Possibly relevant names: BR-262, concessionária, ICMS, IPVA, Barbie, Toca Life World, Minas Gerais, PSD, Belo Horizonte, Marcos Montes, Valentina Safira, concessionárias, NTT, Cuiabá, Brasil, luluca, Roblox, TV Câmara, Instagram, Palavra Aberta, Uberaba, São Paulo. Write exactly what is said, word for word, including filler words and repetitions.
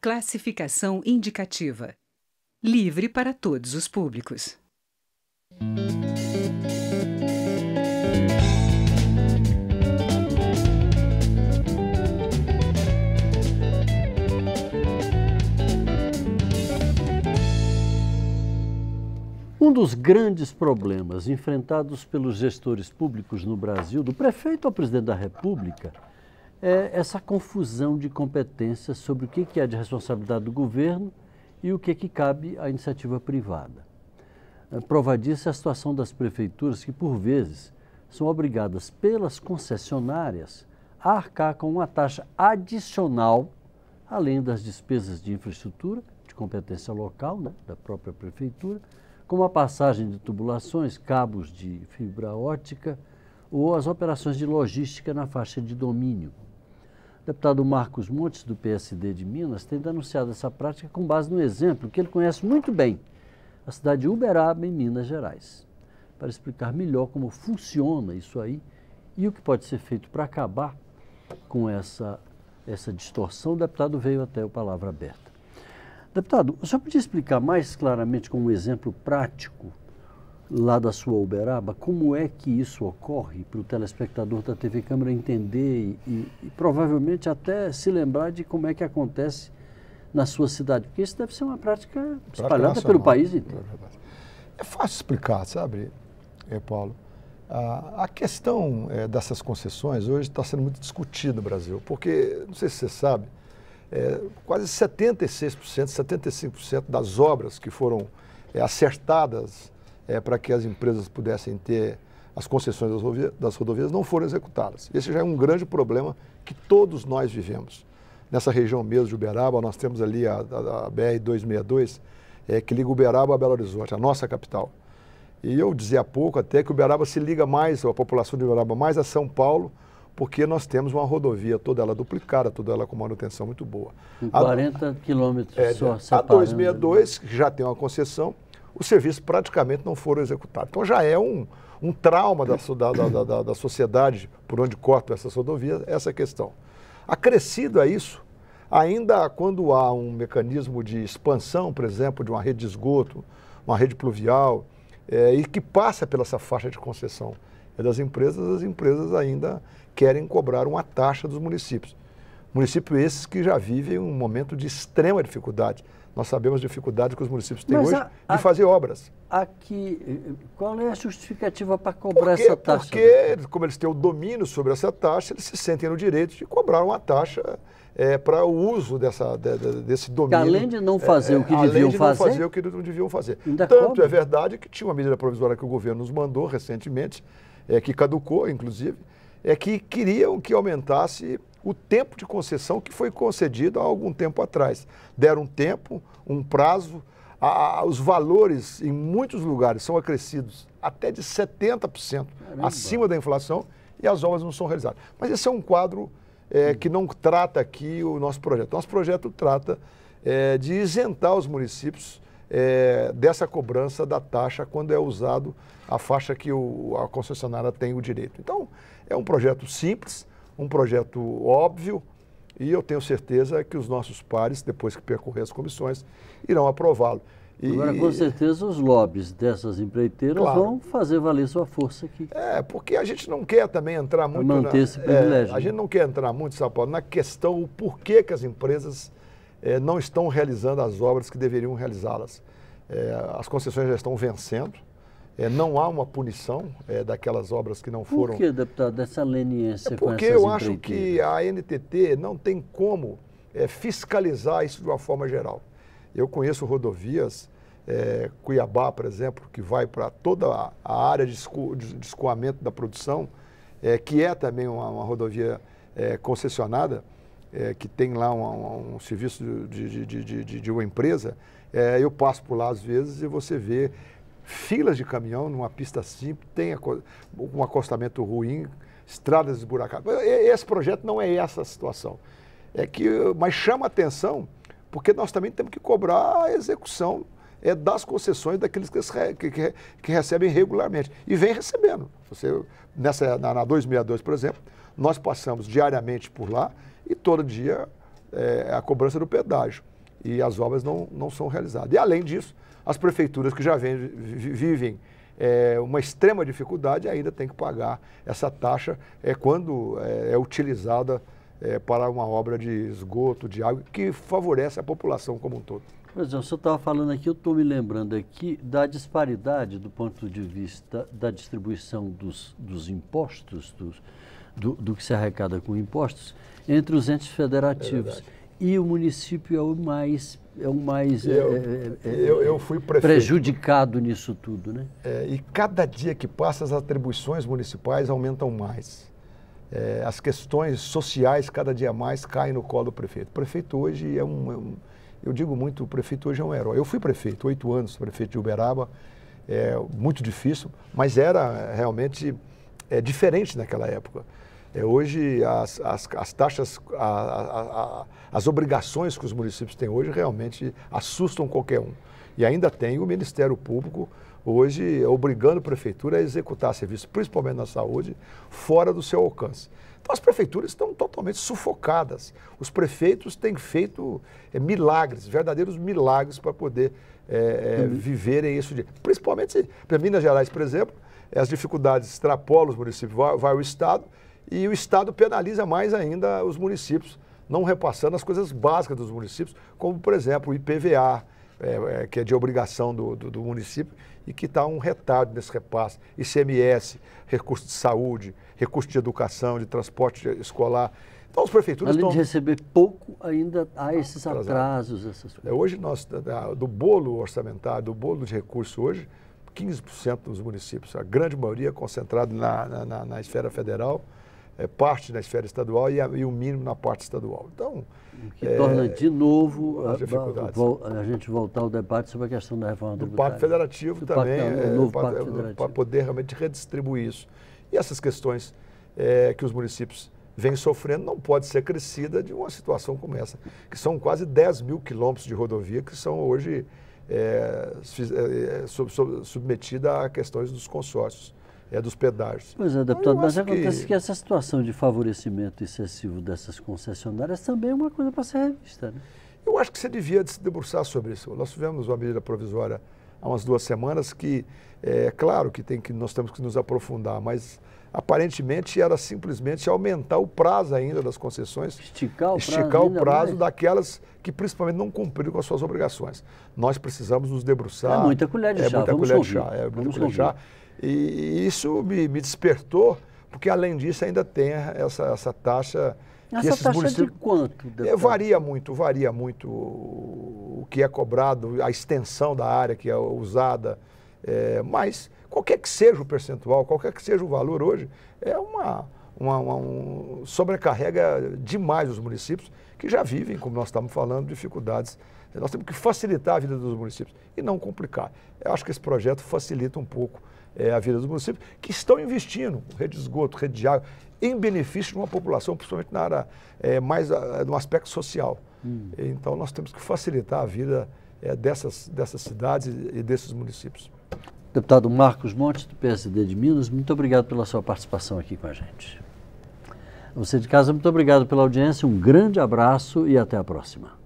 Classificação indicativa. Livre para todos os públicos. Um dos grandes problemas enfrentados pelos gestores públicos no Brasil, do prefeito ao presidente da República, é essa confusão de competências sobre o que é de responsabilidade do governo e o que é que cabe à iniciativa privada. Prova disso é a situação das prefeituras que, por vezes, são obrigadas pelas concessionárias a arcar com uma taxa adicional, além das despesas de infraestrutura, de competência local, né, da própria prefeitura, como a passagem de tubulações, cabos de fibra óptica ou as operações de logística na faixa de domínio. O deputado Marcos Montes, do P S D de Minas, tem denunciado essa prática com base no exemplo que ele conhece muito bem, a cidade de Uberaba, em Minas Gerais, para explicar melhor como funciona isso aí e o que pode ser feito para acabar com essa, essa distorção. O deputado veio até o Palavra Aberta. Deputado, o senhor podia explicar mais claramente, com um exemplo prático lá da sua Uberaba, como é que isso ocorre para o telespectador da T V Câmara entender e, e, e provavelmente até se lembrar de como é que acontece na sua cidade? Porque isso deve ser uma prática espalhada pelo país inteiro. É fácil explicar, sabe, Paulo? A, a questão é, dessas concessões hoje está sendo muito discutida no Brasil, porque, não sei se você sabe, é, quase setenta e seis por cento, setenta e cinco por cento das obras que foram é, acertadas É, para que as empresas pudessem ter as concessões das rodovias, das rodovias, não foram executadas. Esse já é um grande problema que todos nós vivemos. Nessa região mesmo de Uberaba, nós temos ali a, a, a B R duzentos e sessenta e dois, é, que liga Uberaba a Belo Horizonte, a nossa capital. E eu dizia há pouco até que Uberaba se liga mais, a população de Uberaba mais a São Paulo, porque nós temos uma rodovia toda ela duplicada, toda ela com manutenção muito boa. quarenta quilômetros é, só separando. A duzentos e sessenta e dois, que já tem uma concessão, os serviços praticamente não foram executados. Então já é um, um trauma da, da, da, da sociedade por onde cortam essas rodovias, essa questão. Acrescido a isso, ainda quando há um mecanismo de expansão, por exemplo, de uma rede de esgoto, uma rede pluvial, é, e que passa pela essa faixa de concessão é das empresas, as empresas ainda querem cobrar uma taxa dos municípios. Municípios esses que já vivem um momento de extrema dificuldade. Nós sabemos a dificuldade que os municípios têm Mas hoje a, a, de fazer obras. Aqui, qual é a justificativa para cobrar essa taxa? Porque, como eles têm o domínio sobre essa taxa, eles se sentem no direito de cobrar uma taxa é, para o uso dessa, de, de, desse domínio. Que além de não fazer é, o que deviam fazer. Além de não fazer, fazer o que não deviam fazer. Tanto cobra? É verdade que tinha uma medida provisória que o governo nos mandou recentemente, é, que caducou, inclusive, é que queriam que aumentasse o tempo de concessão que foi concedido há algum tempo atrás. Deram um tempo, um prazo, a, a, os valores em muitos lugares são acrescidos até de setenta por cento é acima bom. da inflação e as obras não são realizadas. Mas esse é um quadro é, que não trata aqui o nosso projeto. Nosso projeto trata é, de isentar os municípios é, dessa cobrança da taxa quando é usado a faixa que o, a concessionária tem o direito. Então, é um projeto simples, um projeto óbvio, e eu tenho certeza que os nossos pares, depois que percorrer as comissões, irão aprová-lo. E... Agora, com certeza, os lobbies dessas empreiteiras claro. vão fazer valer sua força aqui. É, porque a gente não quer também entrar muito... Manter na... esse privilégio. É, a gente não quer entrar muito, São Paulo, na questão o porquê que as empresas é, não estão realizando as obras que deveriam realizá-las. É, as concessões já estão vencendo. É, não há uma punição é, daquelas obras que não foram... Por que, deputado, dessa leniência é com essas empreiteiras? Porque eu acho que a N T T não tem como é, fiscalizar isso de uma forma geral. Eu conheço rodovias, é, Cuiabá, por exemplo, que vai para toda a área de, esco, de, de escoamento da produção, é, que é também uma, uma rodovia é, concessionada, é, que tem lá um, um serviço de, de, de, de, de uma empresa. É, eu passo por lá às vezes e você vê... Filas de caminhão numa pista simples, tem um acostamento ruim, estradas esburacadas. Esse projeto não é essa a situação. É que, mas chama atenção, porque nós também temos que cobrar a execução é, das concessões daqueles que, que, que recebem regularmente. E vem recebendo. Você, nessa, na, na duzentos e sessenta e dois, por exemplo, nós passamos diariamente por lá e todo dia é, a cobrança do pedágio e as obras não, não são realizadas. E, além disso, as prefeituras que já vem, vivem é, uma extrema dificuldade ainda têm que pagar essa taxa é, quando é, é utilizada é, para uma obra de esgoto, de água, que favorece a população como um todo. Pois é, o senhor estava falando aqui, eu estou me lembrando aqui da disparidade do ponto de vista da distribuição dos, dos impostos, dos, do, do que se arrecada com impostos, entre os entes federativos. É e o município é o mais, é o mais eu, é, é, eu, eu fui prefeito. Prejudicado nisso tudo, né? É, e cada dia que passa, as atribuições municipais aumentam mais. É, as questões sociais, cada dia mais, caem no colo do prefeito. O prefeito hoje é um... É um eu digo muito, o prefeito hoje é um herói. Eu fui prefeito, oito anos, prefeito de Uberaba, é muito difícil, mas era realmente é, diferente naquela época. É, hoje as, as, as taxas, a, a, a, as obrigações que os municípios têm hoje realmente assustam qualquer um. E ainda tem o Ministério Público hoje obrigando a prefeitura a executar serviços, principalmente na saúde, fora do seu alcance. Então as prefeituras estão totalmente sufocadas. Os prefeitos têm feito é, milagres, verdadeiros milagres para poder é, é, viverem isso. De, principalmente para Minas Gerais, por exemplo, as dificuldades extrapolam os municípios, vai, vai ao Estado e o Estado penaliza mais ainda os municípios, não repassando as coisas básicas dos municípios, como por exemplo o I P V A, É, é, que é de obrigação do, do, do município e que está um retardo nesse repasse. I C M S, recurso de saúde, recurso de educação, de transporte escolar. Então, as prefeituras estão... Além de receber pouco, ainda há esses atrasos, essas coisas. É, hoje, nós, do bolo orçamentário, do bolo de recurso hoje, quinze por cento dos municípios, a grande maioria é concentrado na, na, na esfera federal, é, parte na esfera estadual e, a, e o mínimo na parte estadual. Então... O que é, torna de novo a, a, a gente voltar ao debate sobre a questão da reforma do Pacto Federativo do também, é, para poder realmente redistribuir isso. E essas questões é, que os municípios vêm sofrendo não pode ser crescida de uma situação como essa, que são quase dez mil quilômetros de rodovia que são hoje é, sub, sub, submetidas a questões dos consórcios. É dos pedágios. Pois é, deputado, mas acontece que... que essa situação de favorecimento excessivo dessas concessionárias também é uma coisa para ser revista, né? Eu acho que você devia se debruçar sobre isso. Nós tivemos uma medida provisória há umas duas semanas que, é claro que, tem que nós temos que nos aprofundar, mas aparentemente era simplesmente aumentar o prazo ainda das concessões, esticar o esticar prazo, o prazo daquelas que principalmente não cumpriram com as suas obrigações. Nós precisamos nos debruçar. É muita colher de chá, vamos ouvir. É muita colher de chá. E isso me, me despertou, porque além disso ainda tem essa, essa taxa... Essa taxa de quanto? É, varia muito, varia muito o que é cobrado, a extensão da área que é usada, é, mas qualquer que seja o percentual, qualquer que seja o valor hoje, é uma, uma, uma um, sobrecarrega demais os municípios que já vivem, como nós estamos falando, dificuldades. Nós temos que facilitar a vida dos municípios e não complicar. Eu acho que esse projeto facilita um pouco É, a vida dos municípios, que estão investindo, rede de esgoto, rede de água, em benefício de uma população, principalmente na área, é, mais a, no aspecto social. Hum. Então, nós temos que facilitar a vida é, dessas, dessas cidades e desses municípios. Deputado Marcos Montes, do P S D de Minas, muito obrigado pela sua participação aqui com a gente. Você de casa, muito obrigado pela audiência, um grande abraço e até a próxima.